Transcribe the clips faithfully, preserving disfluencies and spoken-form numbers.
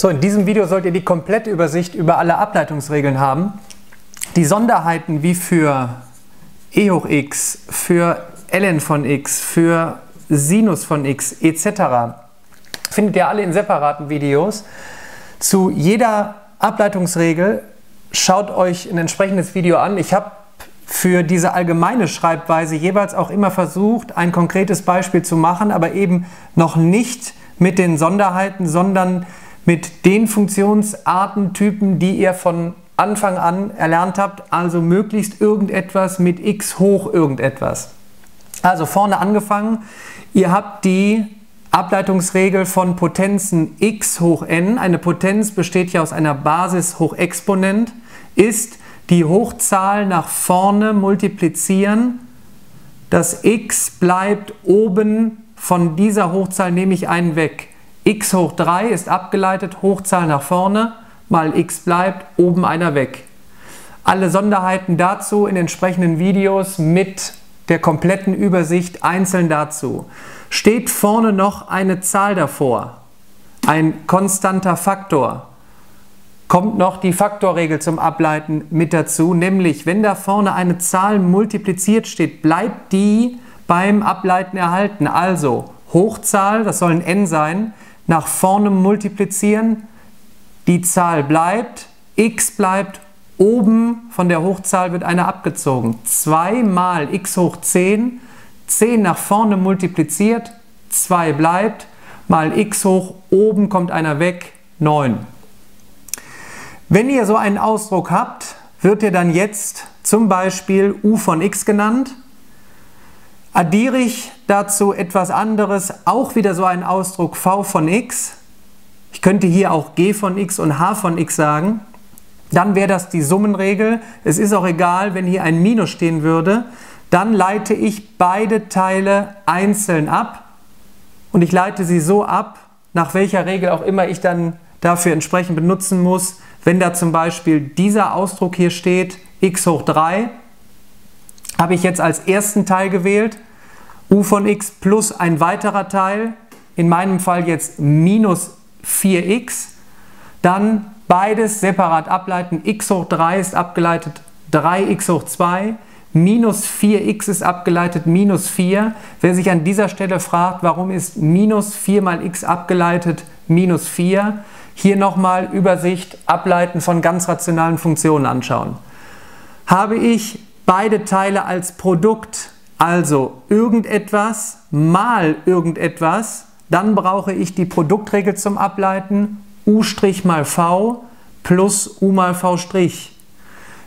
So, in diesem Video sollt ihr die komplette Übersicht über alle Ableitungsregeln haben. Die Sonderheiten wie für e hoch x, für ln von x, für Sinus von x et cetera findet ihr alle in separaten Videos. Zu jeder Ableitungsregel schaut euch ein entsprechendes Video an. Ich habe für diese allgemeine Schreibweise jeweils auch immer versucht, ein konkretes Beispiel zu machen, aber eben noch nicht mit den Sonderheiten, sondern mit den Funktionsarten, Typen, die ihr von Anfang an erlernt habt, also möglichst irgendetwas mit x hoch irgendetwas. Also vorne angefangen, ihr habt die Ableitungsregel von Potenzen x hoch n. Eine Potenz besteht ja aus einer Basis hoch Exponent, ist die Hochzahl nach vorne multiplizieren. Das x bleibt oben, von dieser Hochzahl nehme ich einen weg. x hoch drei ist abgeleitet, Hochzahl nach vorne, mal x bleibt, oben einer weg. Alle Sonderheiten dazu in entsprechenden Videos mit der kompletten Übersicht einzeln dazu. Steht vorne noch eine Zahl davor, ein konstanter Faktor, kommt noch die Faktorregel zum Ableiten mit dazu, nämlich wenn da vorne eine Zahl multipliziert steht, bleibt die beim Ableiten erhalten. Also Hochzahl, das soll ein n sein, nach vorne multiplizieren, die Zahl bleibt, x bleibt, oben von der Hochzahl wird eine abgezogen. zwei mal x hoch zehn, zehn nach vorne multipliziert, zwei bleibt, mal x hoch, oben kommt einer weg, neun. Wenn ihr so einen Ausdruck habt, wird ihr dann jetzt zum Beispiel u von x genannt. Addiere ich dazu etwas anderes, auch wieder so einen Ausdruck v von x. Ich könnte hier auch g von x und h von x sagen. Dann wäre das die Summenregel. Es ist auch egal, wenn hier ein Minus stehen würde. Dann leite ich beide Teile einzeln ab und ich leite sie so ab, nach welcher Regel auch immer ich dann dafür entsprechend benutzen muss. Wenn da zum Beispiel dieser Ausdruck hier steht, x hoch drei, habe ich jetzt als ersten Teil gewählt, u von x plus ein weiterer Teil, in meinem Fall jetzt minus vier x, dann beides separat ableiten, x hoch drei ist abgeleitet, drei x hoch zwei, minus vier x ist abgeleitet, minus vier. Wer sich an dieser Stelle fragt, warum ist minus vier mal x abgeleitet, minus vier, hier nochmal Übersicht, Ableiten von ganz rationalen Funktionen anschauen. Habe ich beide Teile als Produkt, also irgendetwas mal irgendetwas, dann brauche ich die Produktregel zum Ableiten, u' mal v plus u mal v'.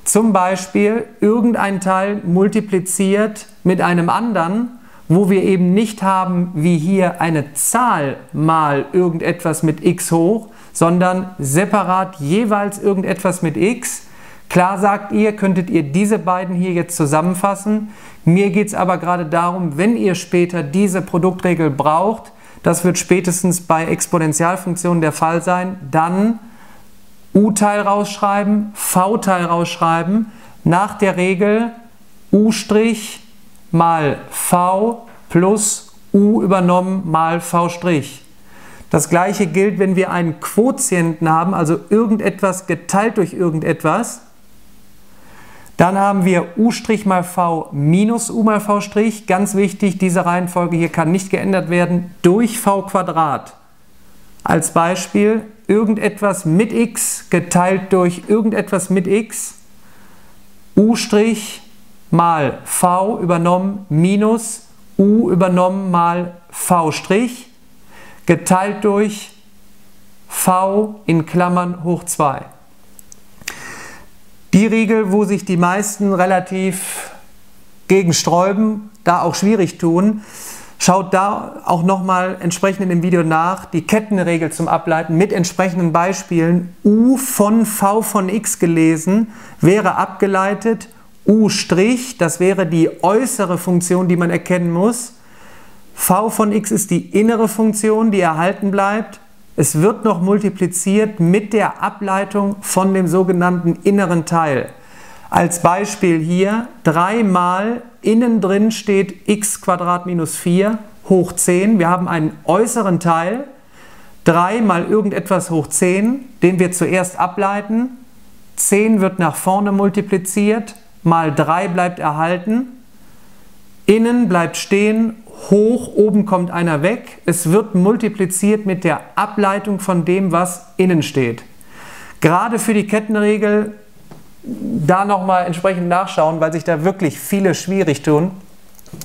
Zum Beispiel irgendein Teil multipliziert mit einem anderen, wo wir eben nicht haben, wie hier eine Zahl mal irgendetwas mit x hoch, sondern separat jeweils irgendetwas mit x. Klar sagt ihr, könntet ihr diese beiden hier jetzt zusammenfassen. Mir geht es aber gerade darum, wenn ihr später diese Produktregel braucht, das wird spätestens bei Exponentialfunktionen der Fall sein, dann u-Teil rausschreiben, v-Teil rausschreiben, nach der Regel u' mal v plus u übernommen mal v'. Das gleiche gilt, wenn wir einen Quotienten haben, also irgendetwas geteilt durch irgendetwas. Dann haben wir u' mal v minus u mal v'. Ganz wichtig, diese Reihenfolge hier kann nicht geändert werden durch v Quadrat. Als Beispiel irgendetwas mit x geteilt durch irgendetwas mit x, u' mal v übernommen minus u übernommen mal v' geteilt durch v in Klammern hoch zwei. Die Regel, wo sich die meisten relativ gegen sträuben, da auch schwierig tun, schaut da auch nochmal entsprechend in dem Video nach, die Kettenregel zum Ableiten mit entsprechenden Beispielen. U von v von x gelesen wäre abgeleitet, u', das wäre die äußere Funktion, die man erkennen muss, v von x ist die innere Funktion, die erhalten bleibt. Es wird noch multipliziert mit der Ableitung von dem sogenannten inneren Teil. Als Beispiel hier drei mal innen drin steht x Quadrat minus vier hoch zehn. Wir haben einen äußeren Teil, drei mal irgendetwas hoch zehn, den wir zuerst ableiten. zehn wird nach vorne multipliziert, mal drei bleibt erhalten. Innen bleibt stehen, hoch, oben kommt einer weg. Es wird multipliziert mit der Ableitung von dem, was innen steht. Gerade für die Kettenregel da nochmal entsprechend nachschauen, weil sich da wirklich viele schwierig tun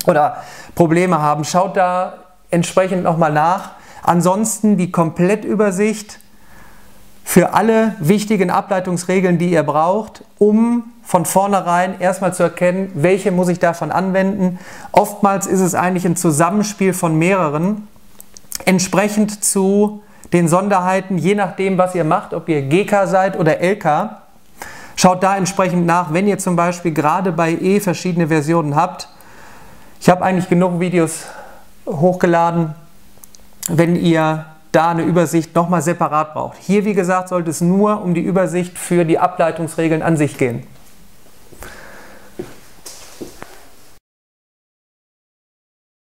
oder Probleme haben. Schaut da entsprechend nochmal nach. Ansonsten die Komplettübersicht für alle wichtigen Ableitungsregeln, die ihr braucht, um von vornherein erstmal zu erkennen, welche muss ich davon anwenden. Oftmals ist es eigentlich ein Zusammenspiel von mehreren, entsprechend zu den Sonderheiten, je nachdem, was ihr macht, ob ihr G K seid oder L K. Schaut da entsprechend nach, wenn ihr zum Beispiel gerade bei E verschiedene Versionen habt. Ich habe eigentlich genug Videos hochgeladen, wenn ihr da eine Übersicht nochmal separat braucht. Hier, wie gesagt, sollte es nur um die Übersicht für die Ableitungsregeln an sich gehen.